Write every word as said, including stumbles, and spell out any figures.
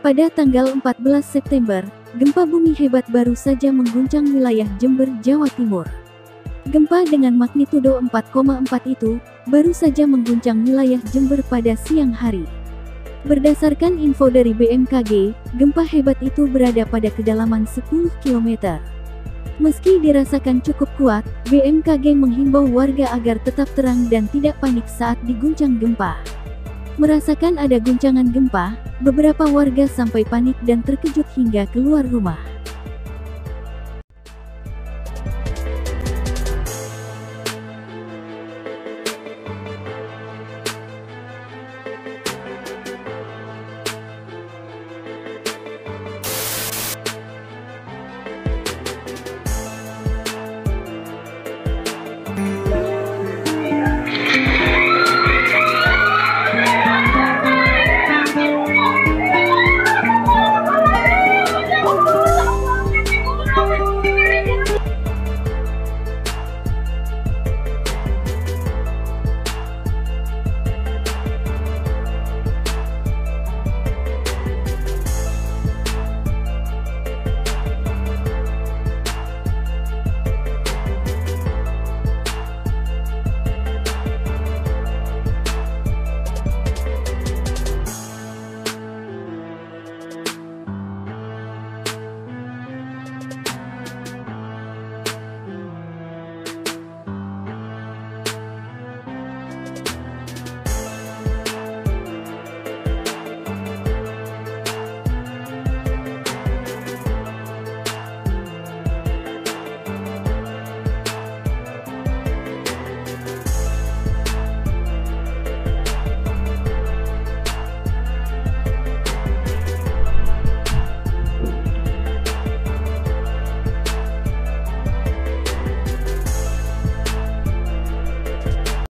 Pada tanggal empat belas September, gempa bumi hebat baru saja mengguncang wilayah Jember, Jawa Timur. Gempa dengan magnitudo empat koma empat itu baru saja mengguncang wilayah Jember pada siang hari. Berdasarkan info dari B M K G, gempa hebat itu berada pada kedalaman sepuluh kilometer. Meski dirasakan cukup kuat, B M K G menghimbau warga agar tetap terang dan tidak panik saat diguncang gempa. Merasakan ada guncangan gempa, beberapa warga sampai panik dan terkejut hingga keluar rumah. We'll be right back.